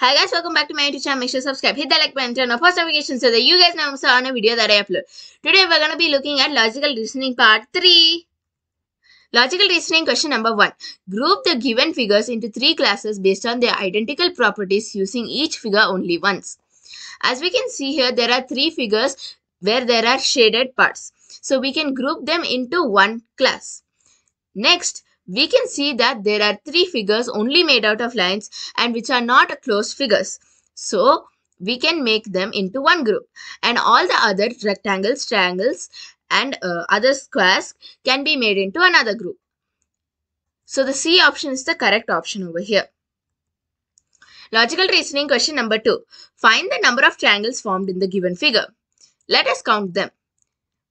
Hi guys, welcome back to my YouTube channel. Make sure to subscribe, hit that like button, turn on post notifications so that you guys know on a video that I upload. Today we're going to be looking at logical reasoning part 3. Logical reasoning question number 1. Group the given figures into 3 classes based on their identical properties using each figure only once. As we can see here, there are 3 figures where there are shaded parts. So we can group them into one class. Next, we can see that there are 3 figures only made out of lines and which are not closed figures. So we can make them into one group. And all the other rectangles, triangles and other squares can be made into another group. So the C option is the correct option over here. Logical reasoning question number 2. Find the number of triangles formed in the given figure. Let us count them.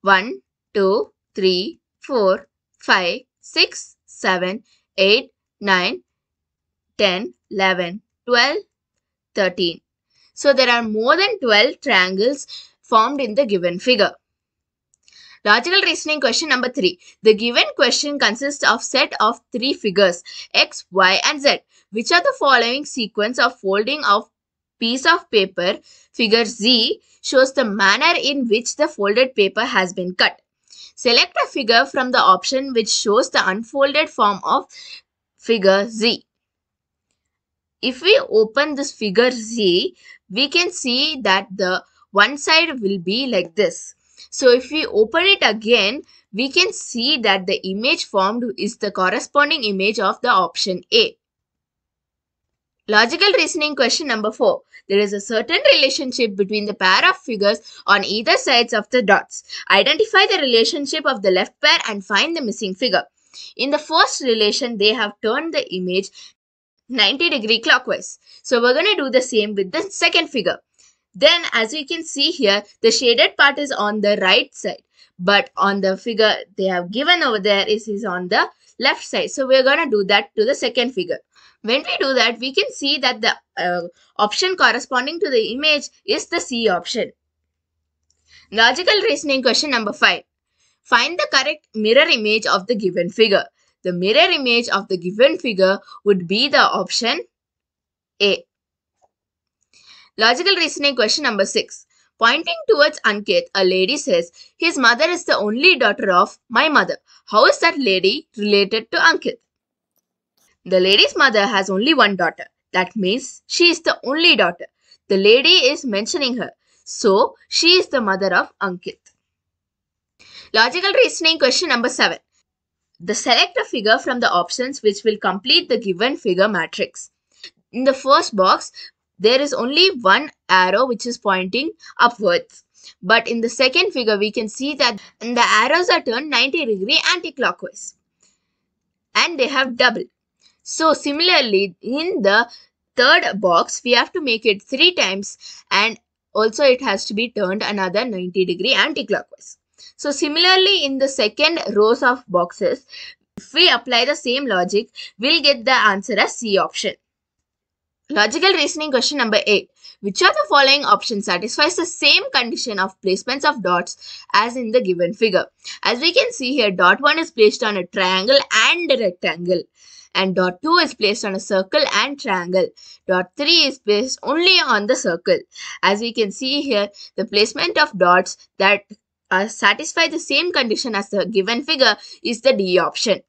1, 2, 3, 4, 5, 6, 7, 8, 9, 10, 11, 12, 13. So there are more than 12 triangles formed in the given figure. Logical reasoning question number 3. The given question consists of set of 3 figures X, Y and Z, which are the following sequence of folding of piece of paper. Figure Z shows the manner in which the folded paper has been cut. Select a figure from the option which shows the unfolded form of figure Z. If we open this figure Z, we can see that the one side will be like this. So if we open it again, we can see that the image formed is the corresponding image of the option A. Logical reasoning question number 4. There is a certain relationship between the pair of figures on either sides of the dots. Identify the relationship of the left pair and find the missing figure. In the first relation, they have turned the image 90 degree clockwise. So we're going to do the same with the second figure. Then as we can see here, the shaded part is on the right side. But on the figure they have given over there is on the left side. So we're going to do that to the second figure. When we do that, we can see that the option corresponding to the image is the C option. Logical reasoning question number 5. Find the correct mirror image of the given figure. The mirror image of the given figure would be the option A. Logical reasoning question number 6. Pointing towards Ankit, a lady says, "His mother is the only daughter of my mother. How is that lady related to Ankit?" The lady's mother has only one daughter. That means she is the only daughter. The lady is mentioning her. So, she is the mother of Ankit. Logical reasoning question number 7. Select a figure from the options which will complete the given figure matrix. In the first box, there is only one arrow which is pointing upwards. But in the second figure, we can see that the arrows are turned 90 degree anti-clockwise. And they have doubled. So similarly, in the third box, we have to make it 3 times and also it has to be turned another 90 degree anti-clockwise. So similarly, in the second rows of boxes, if we apply the same logic, we'll get the answer as C option. Logical reasoning question number 8. Which of the following options satisfies the same condition of placements of dots as in the given figure? As we can see here, dot 1 is placed on a triangle and a rectangle. And dot 2 is placed on a circle and triangle. Dot 3 is placed only on the circle. As we can see here, the placement of dots that satisfy the same condition as the given figure is the D option.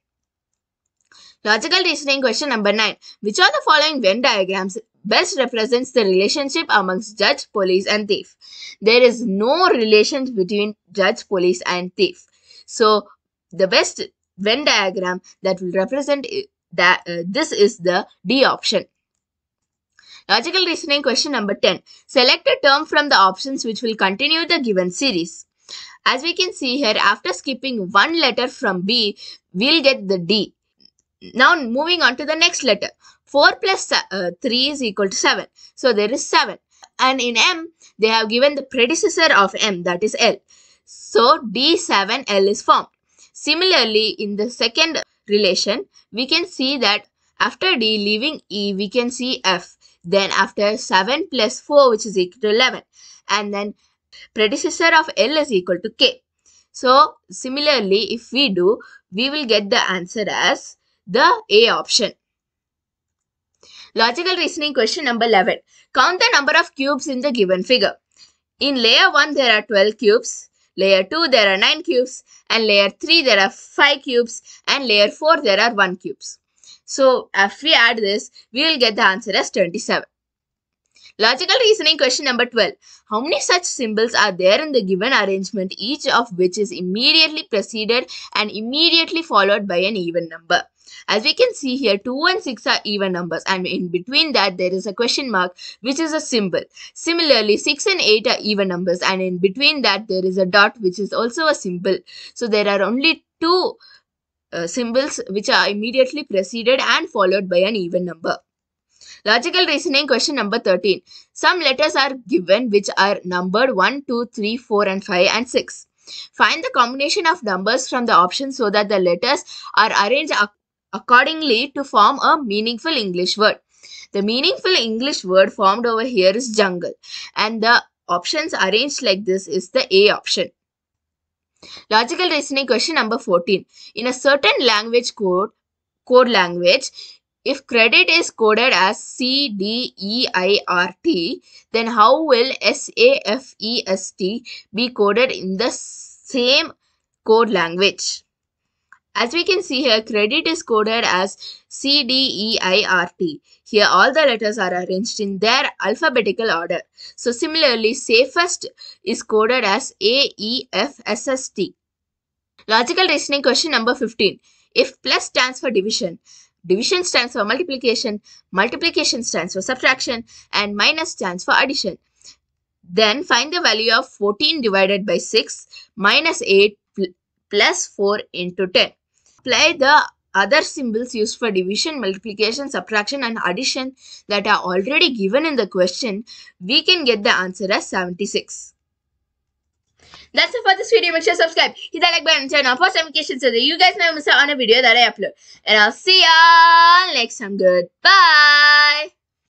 Logical reasoning question number 9. Which of the following Venn diagrams best represents the relationship amongst judge, police and thief? There is no relation between judge, police and thief. So the best Venn diagram that will represent this is the D option. Logical reasoning question number 10. Select a term from the options which will continue the given series. As we can see here, after skipping one letter from B, we'll get the D. Now moving on to the next letter. 4 plus 3 is equal to 7. So there is 7. And in M, they have given the predecessor of M, that is L. So D7L is formed. Similarly, in the second relation, we can see that after D leaving E, we can see F. Then after 7 plus 4, which is equal to 11. And then predecessor of L is equal to K. So similarly, if we do, we will get the answer as the A option. Logical reasoning question number 11. Count the number of cubes in the given figure. In layer 1, there are 12 cubes. Layer 2, there are 9 cubes. And layer 3, there are 5 cubes. And layer 4, there are 1 cubes. So, if we add this, we will get the answer as 27. Logical reasoning question number 12. How many such symbols are there in the given arrangement, each of which is immediately preceded and immediately followed by an even number? As we can see here, 2 and 6 are even numbers, and in between that there is a question mark which is a symbol. Similarly, 6 and 8 are even numbers, and in between that there is a dot which is also a symbol. So there are only two symbols which are immediately preceded and followed by an even number. Logical reasoning question number 13. Some letters are given which are numbered 1, 2, 3, 4 and 5 and 6. Find the combination of numbers from the options so that the letters are arranged accordingly to form a meaningful English word. The meaningful English word formed over here is jungle, and the options arranged like this is the A option. Logical reasoning question number 14. In a certain language code language, if credit is coded as C, D, E, I, R, T, then how will S, A, F, E, S, T be coded in the same code language? As we can see here, credit is coded as C, D, E, I, R, T. Here all the letters are arranged in their alphabetical order. So similarly, safest is coded as A, E, F, S, S, T. Logical reasoning question number 15. If plus stands for division, division stands for multiplication, multiplication stands for subtraction, and minus stands for addition, then find the value of 14 divided by 6 minus 8 plus 4 into 10. Apply the other symbols used for division, multiplication, subtraction, and addition that are already given in the question. We can get the answer as 76. That's it for this video. Make sure to subscribe, hit that like button, and turn on post notifications so that you guys never miss out on a video that I upload. And I'll see y'all next time. Goodbye.